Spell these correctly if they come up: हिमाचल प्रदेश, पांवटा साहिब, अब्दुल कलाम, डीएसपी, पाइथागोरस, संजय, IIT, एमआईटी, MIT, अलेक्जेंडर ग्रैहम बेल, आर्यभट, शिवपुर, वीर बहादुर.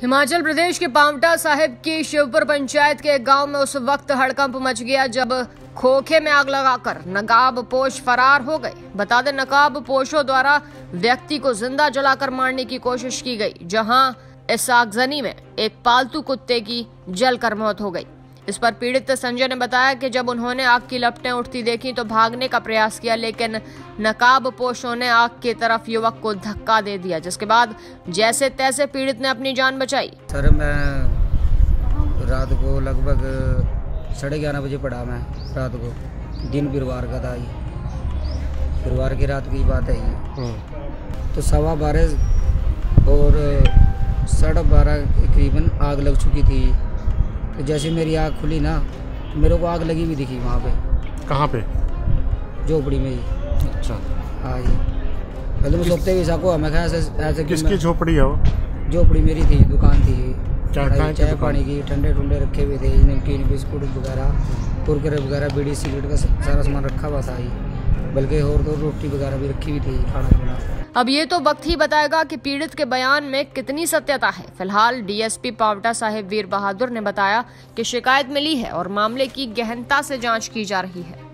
हिमाचल प्रदेश के पांवटा साहिब की शिवपुर पंचायत के एक गांव में उस वक्त हड़कंप मच गया जब खोखे में आग लगाकर नकाब पोश फरार हो गए। बता दें, नकाब पोशों द्वारा व्यक्ति को जिंदा जलाकर मारने की कोशिश की गई, जहां इस आगजनी में एक पालतू कुत्ते की जलकर मौत हो गई। इस पर पीड़ित संजय ने बताया कि जब उन्होंने आग की लपटें उठती देखी तो भागने का प्रयास किया, लेकिन नकाब पोशों ने आग की तरफ युवक को धक्का दे दिया, जिसके बाद जैसे तैसे पीड़ित ने अपनी जान बचाई। सर, मैं रात को लगभग 11:30 बजे पढ़ा। मैं रात को, दिन गुरुवार का था, गुरुवार की रात की बात है ये। तो 12:15 और 12:30 के करीबन आग लग चुकी थी। तो जैसे मेरी आग खुली ना, मेरे को आग लगी हुई दिखी वहाँ पे। कहाँ पे? झोपड़ी में ही। अच्छा। हाँ जी, पहले मैं सोचते हुए साको हमें कहा ऐसे किसकी झोपड़ी है वो? झोपड़ी मेरी थी, दुकान थी, चाय पानी की, ठंडे ठंडे रखे हुए थे, नमकीन बिस्कुट वगैरह, कुरकुरे वगैरह, बीड़ी सिगरेट का सारा सामान रखा हुआ था, बल्कि और तो रोटी वगैरह भी रखी हुई थी, खाना पीना। अब ये तो वक्त ही बताएगा कि पीड़ित के बयान में कितनी सत्यता है। फिलहाल डीएसपी पांवटा साहिब वीर बहादुर ने बताया कि शिकायत मिली है और मामले की गहनता से जांच की जा रही है।